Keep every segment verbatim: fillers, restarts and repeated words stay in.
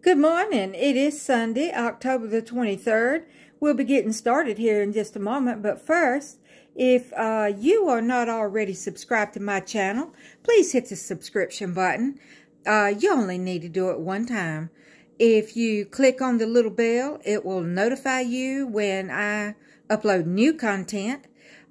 Good morning. It is Sunday, October the twenty-third. We'll be getting started here in just a moment. But first, if uh, you are not already subscribed to my channel, please hit the subscription button. Uh, you only need to do it one time. If you click on the little bell, it will notify you when I upload new content.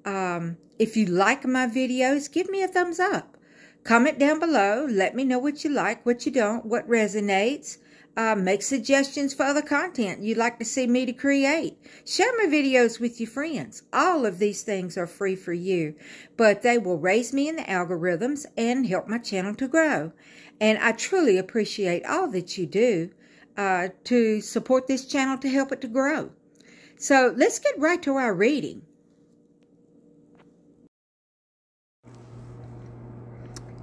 Um, if you like my videos, give me a thumbs up. Comment down below. Let me know what you like, what you don't, what resonates. Uh, make suggestions for other content you'd like to see me to create. Share my videos with your friends. All of these things are free for you, but they will raise me in the algorithms and help my channel to grow. And I truly appreciate all that you do uh, to support this channel to help it to grow. So let's get right to our reading.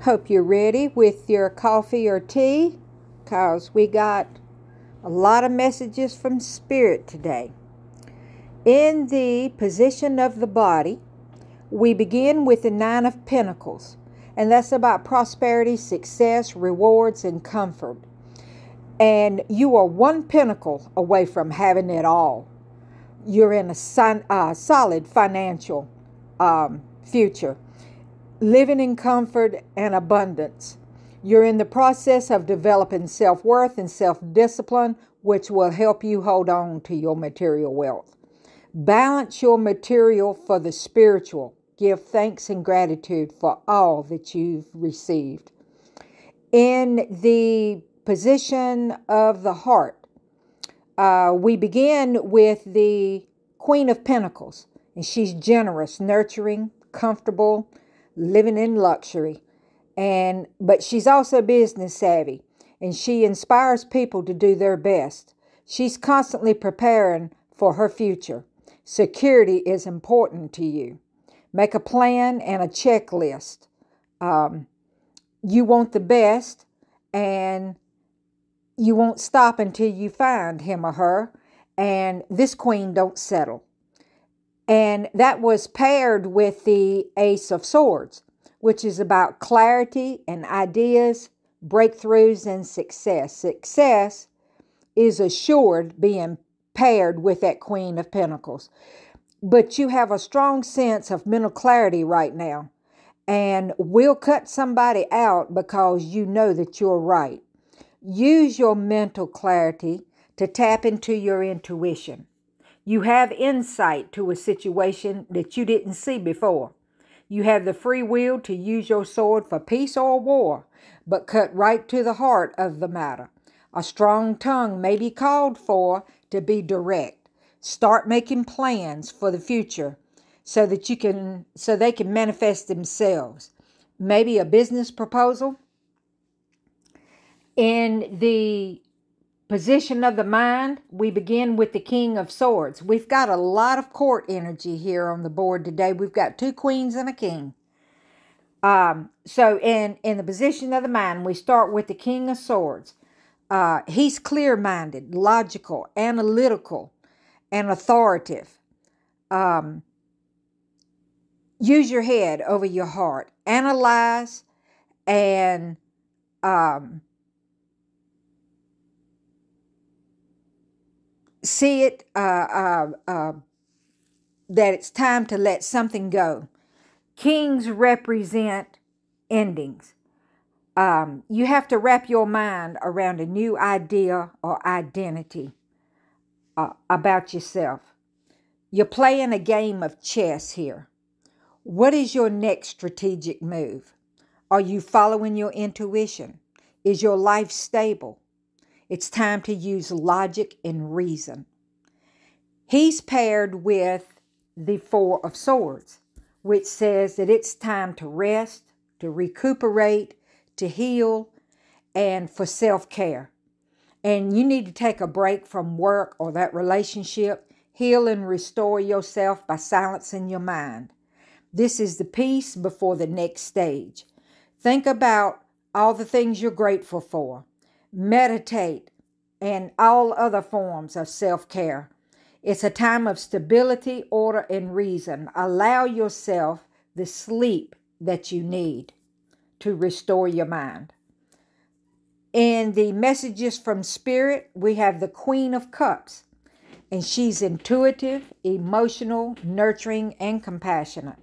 Hope you're ready with your coffee or tea, because we got a lot of messages from Spirit today. In the position of the body, we begin with the Nine of Pentacles, and that's about prosperity, success, rewards, and comfort. And you are one pentacle away from having it all. You're in a son, uh, solid financial um, future, living in comfort and abundance. You're in the process of developing self-worth and self-discipline, which will help you hold on to your material wealth. Balance your material for the spiritual. Give thanks and gratitude for all that you've received. In the position of the heart, uh, we begin with the Queen of Pentacles. And she's generous, nurturing, comfortable, living in luxury. And, but she's also business savvy, and she inspires people to do their best. She's constantly preparing for her future. Security is important to you. Make a plan and a checklist. Um, you want the best, and you won't stop until you find him or her. And this queen don't settle. And that was paired with the Ace of Swords, which is about clarity and ideas, breakthroughs, and success. Success is assured being paired with that Queen of Pentacles. But you have a strong sense of mental clarity right now, and will cut somebody out because you know that you're right. Use your mental clarity to tap into your intuition. You have insight to a situation that you didn't see before. You have the free will to use your sword for peace or war, but cut right to the heart of the matter. A strong tongue may be called for to be direct. Start making plans for the future so that you can, so they can manifest themselves. Maybe a business proposal. In the position of the mind, we begin with the King of Swords. We've got a lot of court energy here on the board today. We've got two queens and a king. Um, so in, in the position of the mind, we start with the King of Swords. Uh, he's clear-minded, logical, analytical, and authoritative. Um, use your head over your heart. Analyze and... Um, See it, uh, uh, uh, that it's time to let something go. Kings represent endings. Um, you have to wrap your mind around a new idea or identity uh, about yourself. You're playing a game of chess here. What is your next strategic move? Are you following your intuition? Is your life stable? It's time to use logic and reason. He's paired with the Four of Swords, which says that it's time to rest, to recuperate, to heal, and for self-care. And you need to take a break from work or that relationship. Heal and restore yourself by silencing your mind. This is the peace before the next stage. Think about all the things you're grateful for. Meditate, and all other forms of self-care. It's a time of stability, order, and reason. Allow yourself the sleep that you need to restore your mind. In the messages from Spirit, we have the Queen of Cups, and she's intuitive, emotional, nurturing, and compassionate.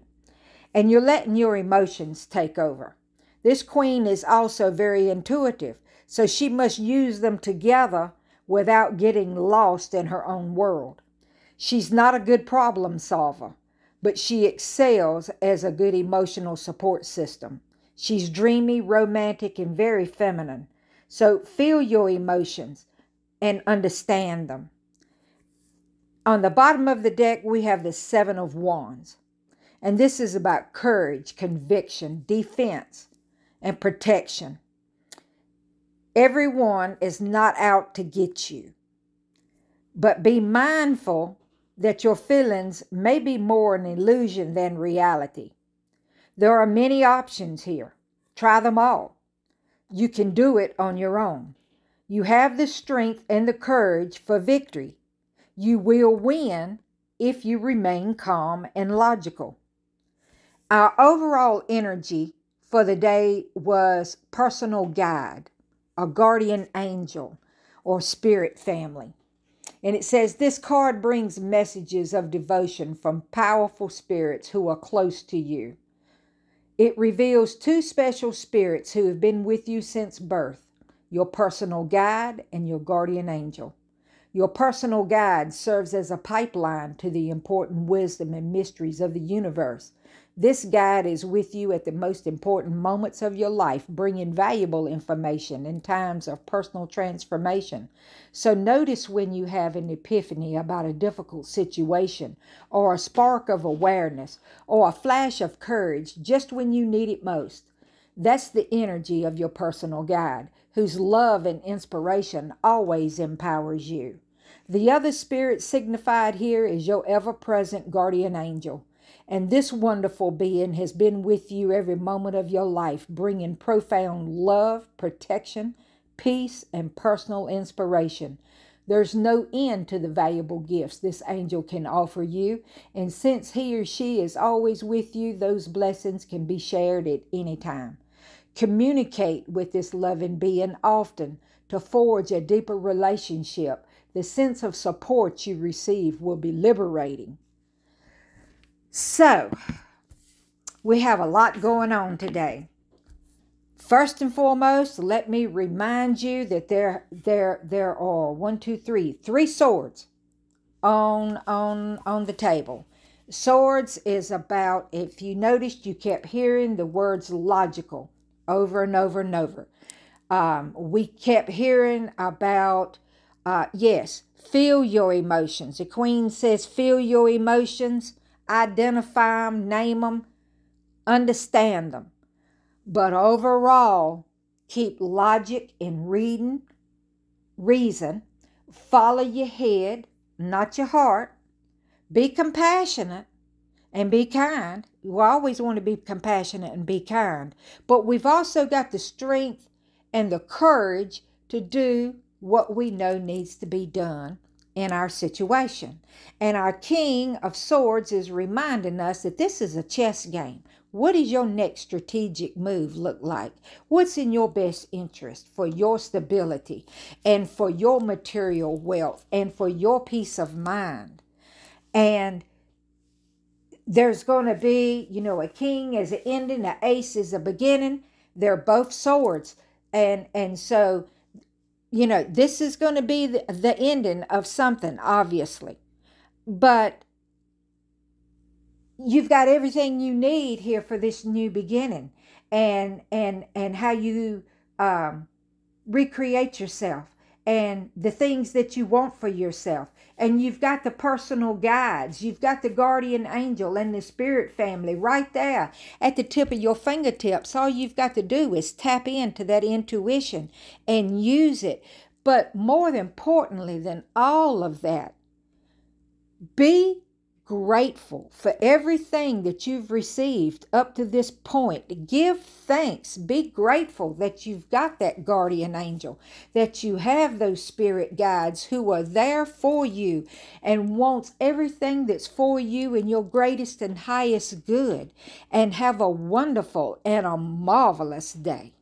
And you're letting your emotions take over. This queen is also very intuitive, so she must use them together without getting lost in her own world. She's not a good problem solver, but she excels as a good emotional support system. She's dreamy, romantic, and very feminine. So feel your emotions and understand them. On the bottom of the deck, we have the Seven of Wands. And this is about courage, conviction, defense, and protection. Everyone is not out to get you. But be mindful that your feelings may be more an illusion than reality. There are many options here. Try them all. You can do it on your own. You have the strength and the courage for victory. You will win if you remain calm and logical. Our overall energy for the day was personal guide, a guardian angel, or spirit family. And it says, this card brings messages of devotion from powerful spirits who are close to you. It reveals two special spirits who have been with you since birth, your personal guide and your guardian angel. Your personal guide serves as a pipeline to the important wisdom and mysteries of the universe. This guide is with you at the most important moments of your life, bringing valuable information in times of personal transformation. So notice when you have an epiphany about a difficult situation, or a spark of awareness, or a flash of courage just when you need it most. That's the energy of your personal guide, whose love and inspiration always empowers you. The other spirit signified here is your ever-present guardian angel. And this wonderful being has been with you every moment of your life, bringing profound love, protection, peace, and personal inspiration. There's no end to the valuable gifts this angel can offer you. And since he or she is always with you, those blessings can be shared at any time. Communicate with this loving being often to forge a deeper relationship. The sense of support you receive will be liberating. So, we have a lot going on today. First and foremost, let me remind you that there, there, there are one, two, three, three swords on, on, on the table. Swords is about, if you noticed, you kept hearing the words logical over and over and over. Um, we kept hearing about, uh, yes, feel your emotions. The queen says, feel your emotions. Identify them, name them, understand them. But overall, keep logic in reading, reason, follow your head, not your heart, be compassionate, and be kind. You always want to be compassionate and be kind. But we've also got the strength and the courage to do what we know needs to be done in our situation. And our King of Swords is reminding us that this is a chess game. What does your next strategic move look like? What's in your best interest for your stability and for your material wealth and for your peace of mind? And there's going to be, you know, a king is an ending, an ace is a beginning. They're both swords. And, and so you know, this is going to be the, the ending of something, obviously. But you've got everything you need here for this new beginning. And, and, and how you um, recreate yourself. And the things that you want for yourself. And you've got the personal guides. You've got the guardian angel and the spirit family right there at the tip of your fingertips. All you've got to do is tap into that intuition and use it. But more importantly than all of that, be grateful for everything that you've received up to this point. Give thanks. Be grateful that you've got that guardian angel, that you have those spirit guides who are there for you and wants everything that's for you in your greatest and highest good. And have a wonderful and a marvelous day.